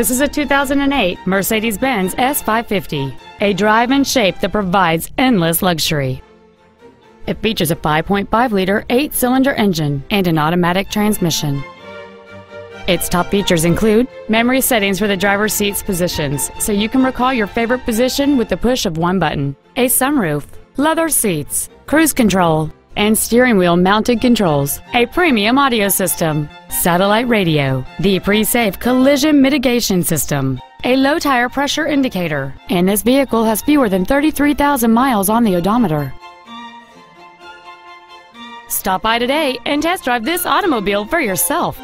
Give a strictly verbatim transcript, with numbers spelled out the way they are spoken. This is a two thousand eight Mercedes-Benz S five fifty, a drive-in shape that provides endless luxury. It features a five point five liter eight cylinder engine and an automatic transmission. Its top features include memory settings for the driver's seat's positions, so you can recall your favorite position with the push of one button, a sunroof, leather seats, cruise control, and steering wheel mounted controls, a premium audio system, satellite radio, the pre-safe collision mitigation system, a low tire pressure indicator, and this vehicle has fewer than thirty-three thousand miles on the odometer. Stop by today and test drive this automobile for yourself.